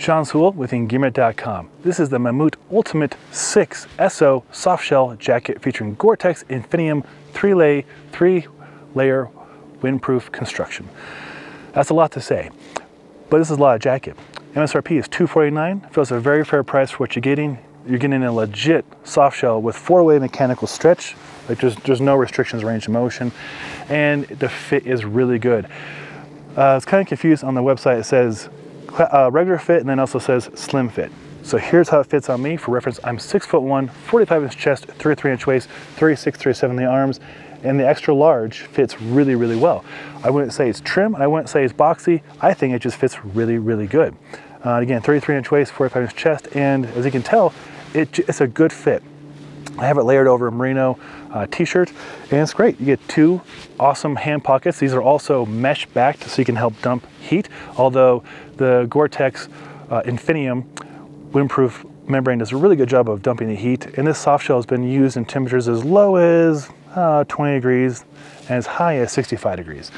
Sean Sewell with Engearment.com. This is the Mammut Ultimate VI SO softshell jacket featuring Gore-Tex Infinium three-layer windproof construction. That's a lot to say, but this is a lot of jacket. MSRP is $249. Feels a very fair price for what you're getting. You're getting a legit softshell with four-way mechanical stretch. Like there's no restrictions, range of motion, and the fit is really good. I was kind of confused on the website. It says regular fit and then also says slim fit. So here's how it fits on me. For reference, I'm 6'1", 45-inch chest, 33-inch waist, 36, 37 in the arms, and the extra large fits really, really well. I wouldn't say it's trim, and I wouldn't say it's boxy. I think it just fits really, really good. Again, 33-inch waist, 45-inch chest, and as you can tell, it's a good fit. I have it layered over a merino t-shirt, and it's great. You get two awesome hand pockets. These are also mesh backed, so you can help dump heat, although the Gore-Tex Infinium windproof membrane does a really good job of dumping the heat, and this softshell has been used in temperatures as low as 20 degrees and as high as 65 degrees.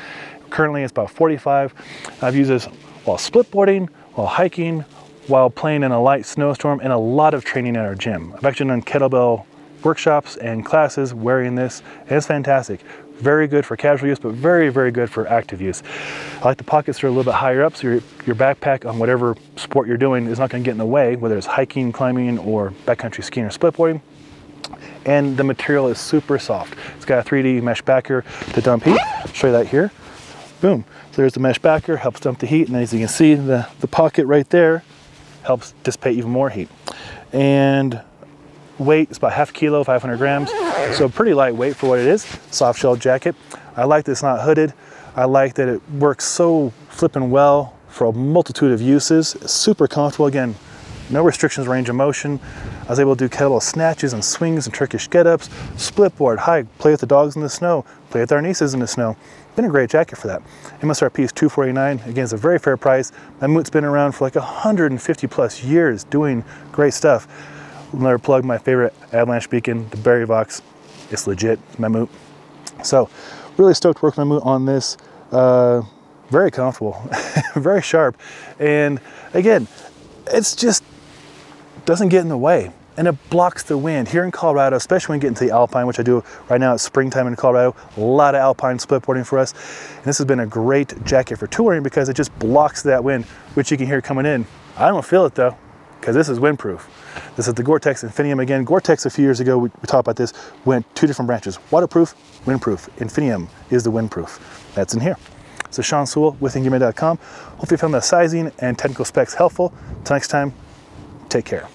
Currently, it's about 45. I've used this while splitboarding, while hiking, while playing in a light snowstorm, and a lot of training at our gym. I've actually done kettlebell workshops and classes wearing this, and it's fantastic. Very good for casual use, but very, very good for active use. I like the pockets are a little bit higher up, so your backpack on whatever sport you're doing is not going to get in the way, whether it's hiking, climbing, or backcountry skiing or splitboarding. And the material is super soft. It's got a 3D mesh backer to dump heat. I'll show you that here. Boom. So there's the mesh backer, helps dump the heat, and as you can see, the pocket right there helps dissipate even more heat. And weight is about half kilo, 500 grams. So pretty lightweight for what it is. Soft shell jacket. I like that it's not hooded. I like that it works so flipping well for a multitude of uses. It's super comfortable. Again, no restrictions, range of motion. I was able to do kettlebell snatches and swings and Turkish get-ups, split board, hike, play with the dogs in the snow, play with our nieces in the snow. Been a great jacket for that. MSRP is $249. Again, it's a very fair price. Mammut's been around for like 150 plus years doing great stuff. Another plug, my favorite avalanche beacon, the Barryvox. It's legit, Mammut. So really stoked to work with Mammut on this. Very comfortable, very sharp. And again, it's just doesn't get in the way, and it blocks the wind. Here in Colorado, especially when getting to the alpine, which I do right now, it's springtime in Colorado, a lot of alpine splitboarding for us. And this has been a great jacket for touring because it just blocks that wind, which you can hear coming in. I don't feel it though, because this is windproof. This is the Gore-Tex Infinium again. Gore-Tex, a few years ago, we talked about this, went two different branches, waterproof, windproof. Infinium is the windproof. That's in here. So Sean Sewell with Engearment.com. Hopefully you found the sizing and technical specs helpful. Till next time, take care.